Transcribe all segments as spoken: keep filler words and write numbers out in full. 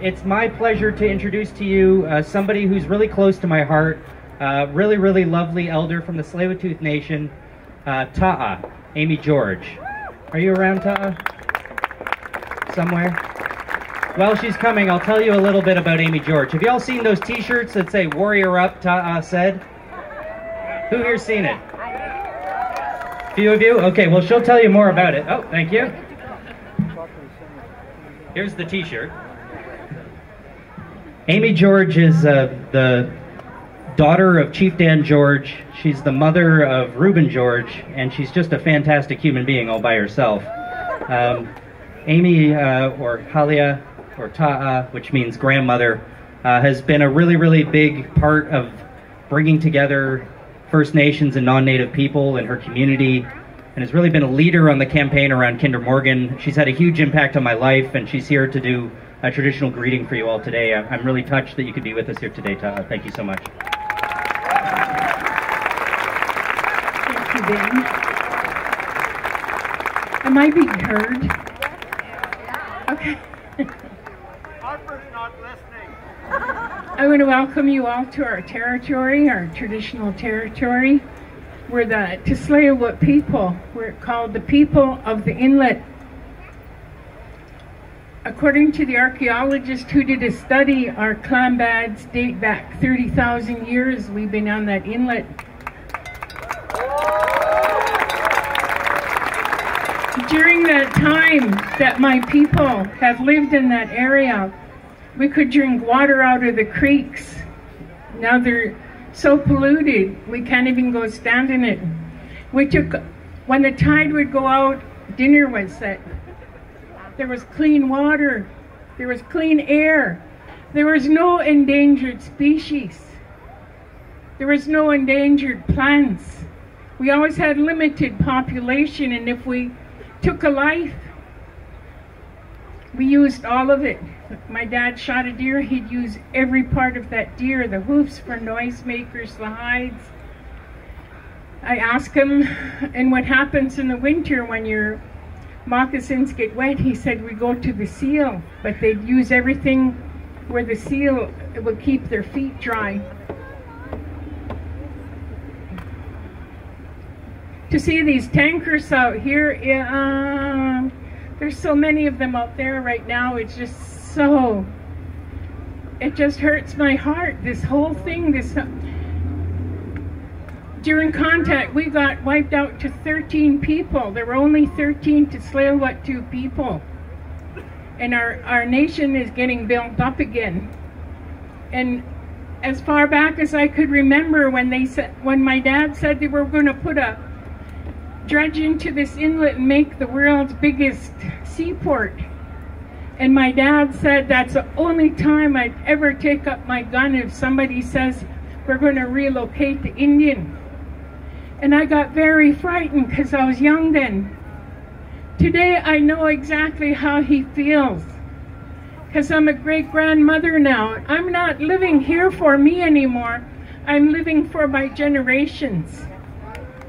It's my pleasure to introduce to you uh, somebody who's really close to my heart, uh, really, really lovely elder from the Tsleil-Waututh Nation, uh, Ta'a, Amy George. Are you around, Ta'a? Somewhere? Well, she's coming. I'll tell you a little bit about Amy George. Have you all seen those t-shirts that say, "Warrior Up, Ta'a Said"? Who here's seen it? A few of you? Okay, well, she'll tell you more about it. Oh, thank you. Here's the t-shirt. Amy George is uh, the daughter of Chief Dan George. She's the mother of Reuben George, and she's just a fantastic human being all by herself. Um, Amy, uh, or Halia, or Ta'a, which means grandmother, uh, has been a really, really big part of bringing together First Nations and non-native people in her community, and has really been a leader on the campaign around Kinder Morgan. She's had a huge impact on my life, and she's here to do a traditional greeting for you all today. I'm really touched that you could be with us here today, Ta'a. Thank you so much. Thank you, Dan. Am I being heard? Okay. Harper's not listening. I want to welcome you all to our territory, our traditional territory. We're the Tsleil-Waututh people. We're called the people of the inlet. According to the archaeologist who did a study, our clambads date back thirty thousand years. We've been on that inlet. During that time that my people have lived in that area, we could drink water out of the creeks. Now they're so polluted, we can't even go stand in it. We took, when the tide would go out, dinner was set. There was clean water, there was clean air, there was no endangered species, there was no endangered plants. We always had limited population, and if we took a life, we used all of it. My dad shot a deer, he'd use every part of that deer, the hoofs for noisemakers, the hides. I asked him, and what happens in the winter when you're moccasins get wet? He said, we go to the seal, but they'd use everything where the seal would keep their feet dry. To see these tankers out here, uh, there's so many of them out there right now, it's just so, it just hurts my heart, this whole thing. This During contact, we got wiped out to thirteen people. There were only thirteen Tsleil-Waututh people. And our, our nation is getting built up again. And as far back as I could remember, when they said, when my dad said they were going to put a dredge into this inlet and make the world's biggest seaport. And my dad said, that's the only time I'd ever take up my gun if somebody says, we're going to relocate the Indian. And I got very frightened because I was young then. Today I know exactly how he feels because I'm a great-grandmother now. I'm not living here for me anymore. I'm living for my generations.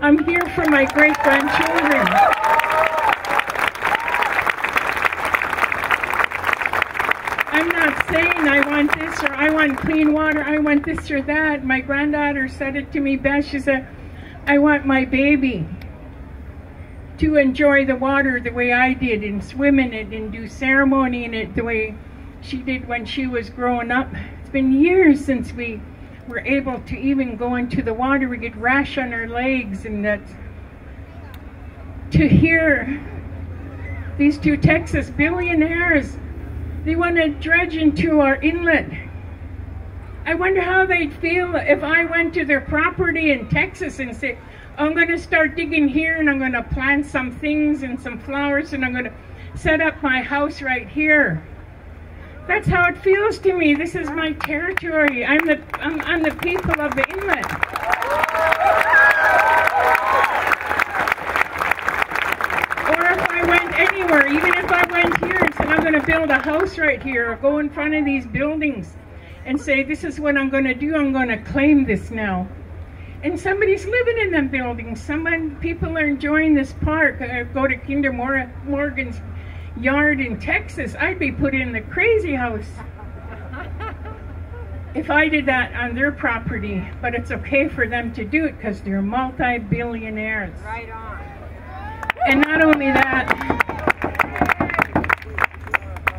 I'm here for my great-grandchildren. I'm not saying I want this or I want clean water, I want this or that. My granddaughter said it to me best. She said, I want my baby to enjoy the water the way I did and swim in it and do ceremony in it the way she did when she was growing up. It's been years since we were able to even go into the water. We get rash on our legs, and that's to hear these two Texas billionaires, they want to dredge into our inlet. I wonder how they'd feel if I went to their property in Texas and said, I'm going to start digging here and I'm going to plant some things and some flowers and I'm going to set up my house right here. That's how it feels to me. This is my territory. I'm the, I'm, I'm the people of the inlet. Or if I went anywhere, even if I went here and said, I'm going to build a house right here or go in front of these buildings and say, this is what I'm going to do, I'm going to claim this now. And somebody's living in them buildings. Someone, people are enjoying this park. I go to Kinder Morgan's yard in Texas, I'd be put in the crazy house. if I did that on their property, but it's okay for them to do it because they're multi-billionaires. Right on. And not only that,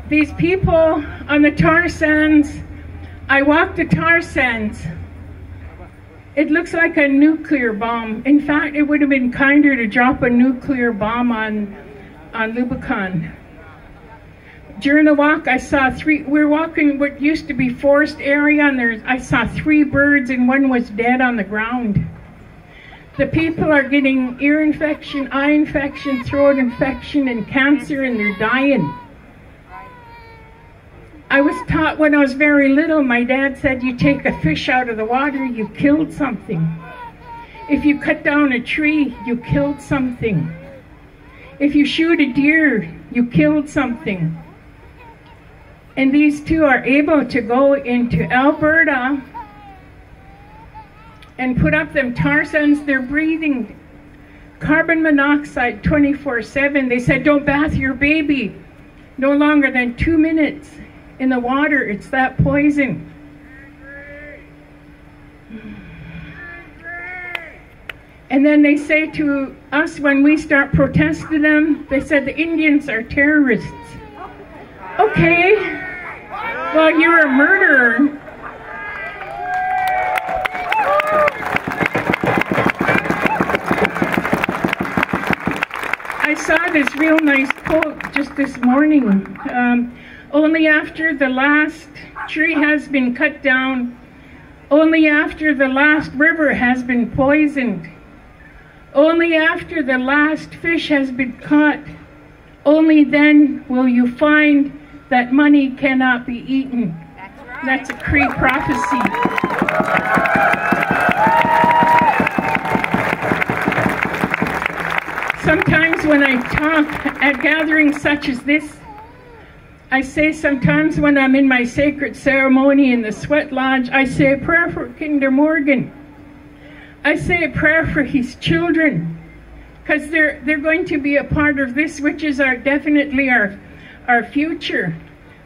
these people on the tar sands, I walked the tar sands. It looks like a nuclear bomb. In fact, it would have been kinder to drop a nuclear bomb on, on Lubicon. During the walk, I saw three, we we're walking what used to be forest area, and there's, I saw three birds and one was dead on the ground. The people are getting ear infection, eye infection, throat infection, and cancer, and they're dying. I was taught when I was very little, my dad said, you take a fish out of the water, you killed something. If you cut down a tree, you killed something. If you shoot a deer, you killed something. And these two are able to go into Alberta and put up them tar sands. They're breathing carbon monoxide twenty-four seven. They said, don't bath your baby no longer than two minutes in the water. It's that poison. And then they say to us when we start protesting them, they said the Indians are terrorists. Okay, well, you're a murderer. I saw this real nice quote just this morning. Um, only after the last tree has been cut down, only after the last river has been poisoned, only after the last fish has been caught, only then will you find that money cannot be eaten. That's right. That's a Cree prophecy. Sometimes when I talk at gatherings such as this, I say sometimes when I'm in my sacred ceremony in the sweat lodge, I say a prayer for Kinder Morgan. I say a prayer for his children, because they're, they're going to be a part of this, which is our, definitely our our future.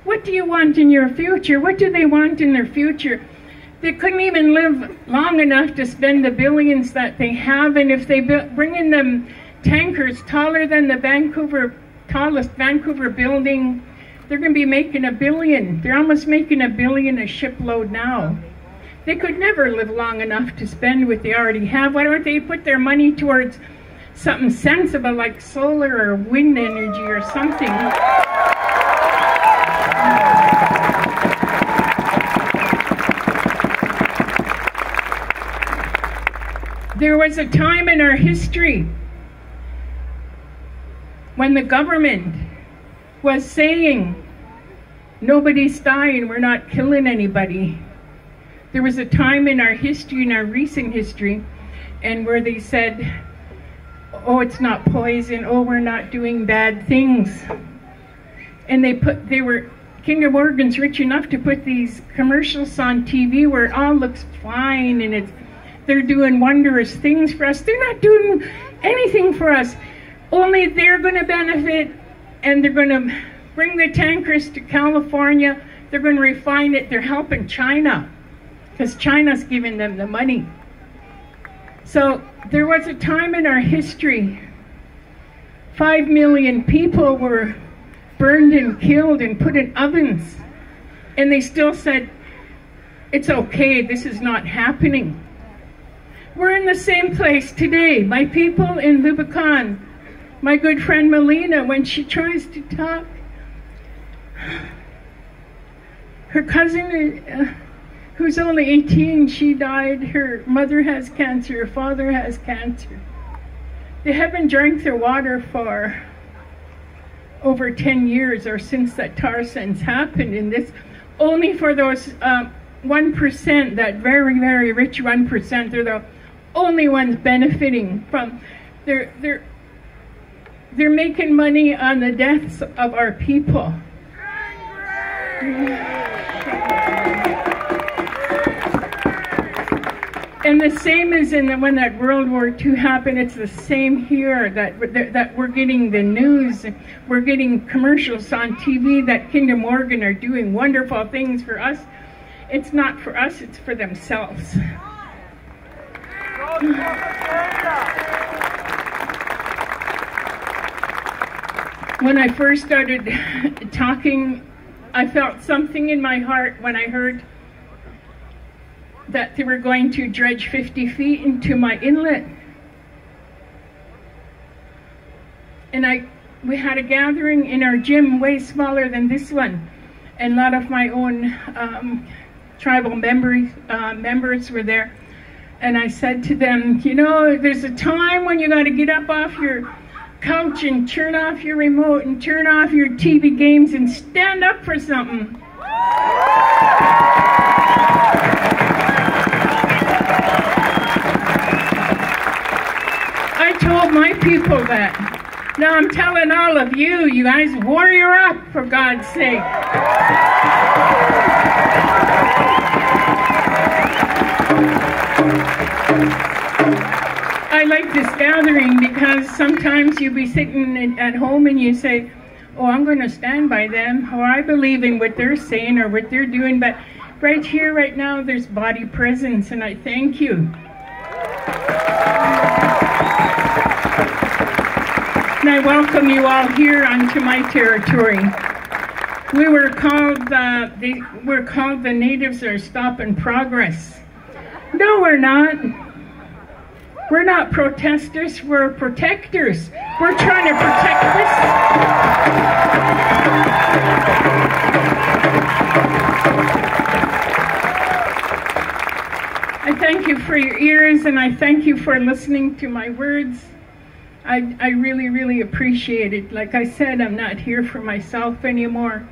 What do you want in your future? What do they want in their future? They couldn't even live long enough to spend the billions that they have, and if they bring in them tankers taller than the Vancouver, tallest Vancouver building, they're going to be making a billion. They're almost making a billion a shipload now. They could never live long enough to spend what they already have. Why don't they put their money towards something sensible like solar or wind energy or something? There was a time in our history when the government was saying, nobody's dying, we're not killing anybody. There was a time in our history, in our recent history, and where they said, oh, it's not poison, oh, we're not doing bad things. And they put, they were, Kinder Morgan's rich enough to put these commercials on T V where it all looks fine and it's, they're doing wondrous things for us. They're not doing anything for us. Only they're gonna benefit, and they're gonna bring the tankers to California, they're gonna refine it, they're helping China, because China's giving them the money. So there was a time in our history, five million people were burned and killed and put in ovens, and they still said, it's okay, this is not happening. We're in the same place today. My people in Lubicon, my good friend Melina, when she tries to talk, her cousin, uh, who's only eighteen, she died. Her mother has cancer, her father has cancer. They haven't drank their water for over ten years, or since that tar sands happened in this, only for those uh, one percent, that very, very rich one percent, they're the only ones benefiting from, they're, they're, they're making money on the deaths of our people. And the same as in the, when that World War Two happened, it's the same here, that, that we're getting the news, we're getting commercials on T V that Kinder Morgan are doing wonderful things for us. It's not for us, it's for themselves. When I first started talking, I felt something in my heart when I heard that they were going to dredge fifty feet into my inlet. And I, we had a gathering in our gym way smaller than this one. And a lot of my own um, tribal members, uh, members were there. And I said to them, you know, there's a time when you got to get up off your couch and turn off your remote and turn off your T V games and stand up for something. I told my people that. Now I'm telling all of you, you guys, warrior up, for God's sake. I like this gathering because sometimes you'll be sitting at home and you say, oh, I'm going to stand by them, or I believe in what they're saying or what they're doing. But right here, right now, there's body presence, and I thank you. And I welcome you all here onto my territory. We were called the, the we're called the natives are stopping progress. No, we're not. We're not protesters. We're protectors. We're trying to protect this. I thank you for your ears, and I thank you for listening to my words. I, I really, really appreciate it. Like I said, I'm not here for myself anymore.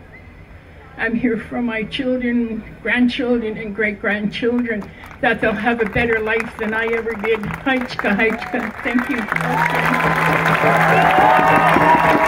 I'm here for my children, grandchildren, and great-grandchildren, that they'll have a better life than I ever did. Haichka, haichka. Thank you.